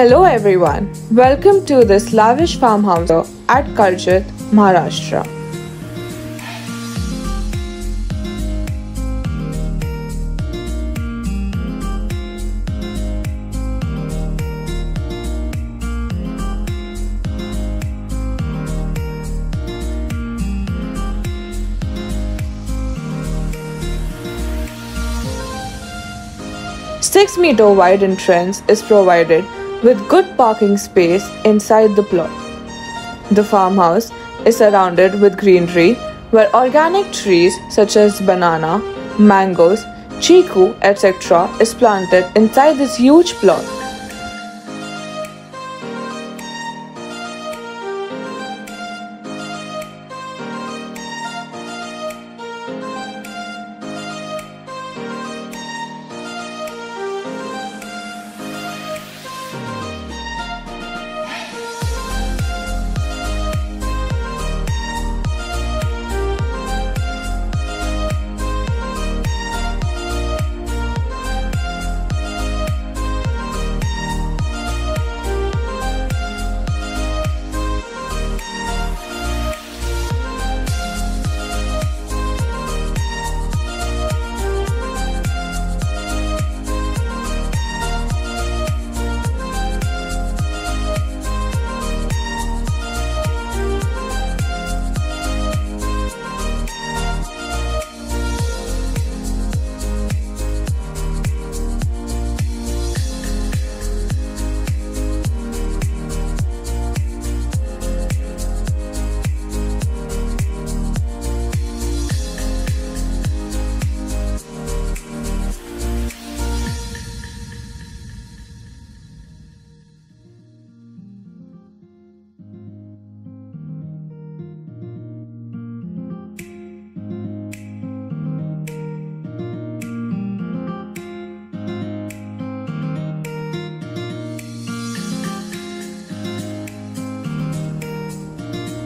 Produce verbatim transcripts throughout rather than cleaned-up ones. Hello everyone, welcome to this lavish farmhouse at Karjat, Maharashtra. six meter wide entrance is provided with good parking space inside the plot. The farmhouse is surrounded with greenery where organic trees such as banana, mangoes, chiku, et cetera is planted inside this huge plot.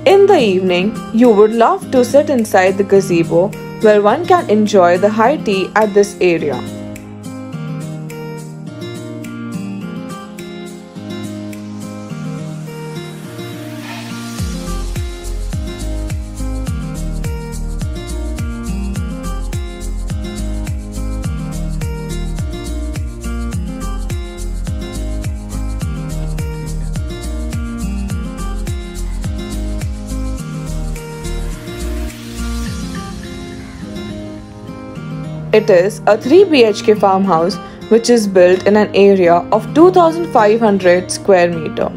In the evening, you would love to sit inside the gazebo where one can enjoy the high tea at this area. It is a three B H K farmhouse which is built in an area of two thousand five hundred square meter.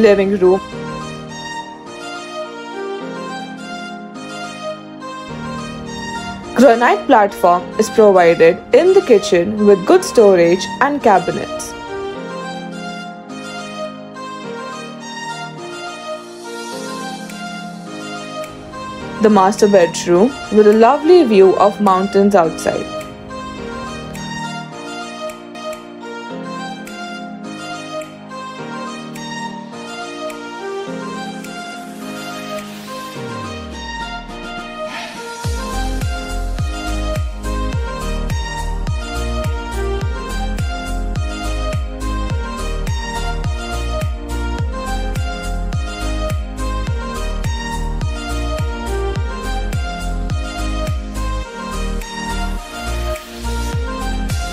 Living room, granite platform is provided in the kitchen with good storage and cabinets. The master bedroom with a lovely view of mountains outside.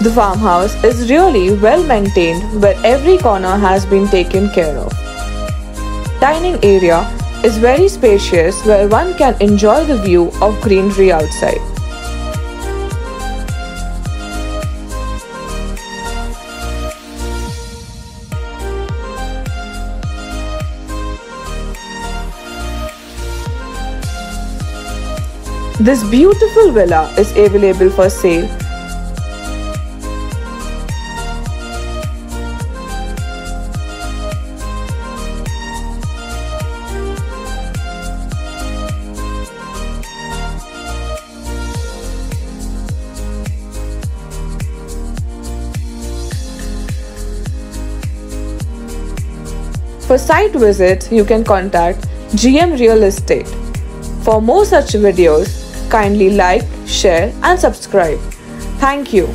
The farmhouse is really well maintained where every corner has been taken care of. Dining area is very spacious where one can enjoy the view of greenery outside. This beautiful villa is available for sale. For site visits, you can contact G M Real Estate. For more such videos, kindly like, share and subscribe. Thank you.